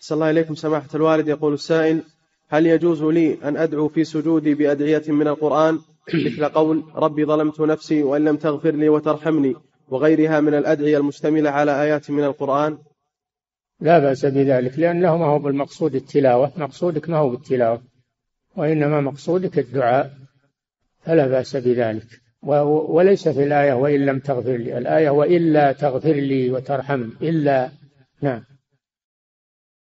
أحسن الله إليكم سماحة الوالد. يقول السائل: هل يجوز لي أن أدعو في سجودي بأدعية من القرآن مثل قول ربي ظلمت نفسي وإن لم تغفر لي وترحمني وغيرها من الأدعية المشتملة على آيات من القرآن؟ لا بأس بذلك، لأنه ما هو بالمقصود التلاوة، مقصودك ما هو بالتلاوة وإنما مقصودك الدعاء، فلا بأس بذلك. وليس في الآية وإن لم تغفر لي، الآية وإلا تغفر لي وترحمني، إلا. نعم.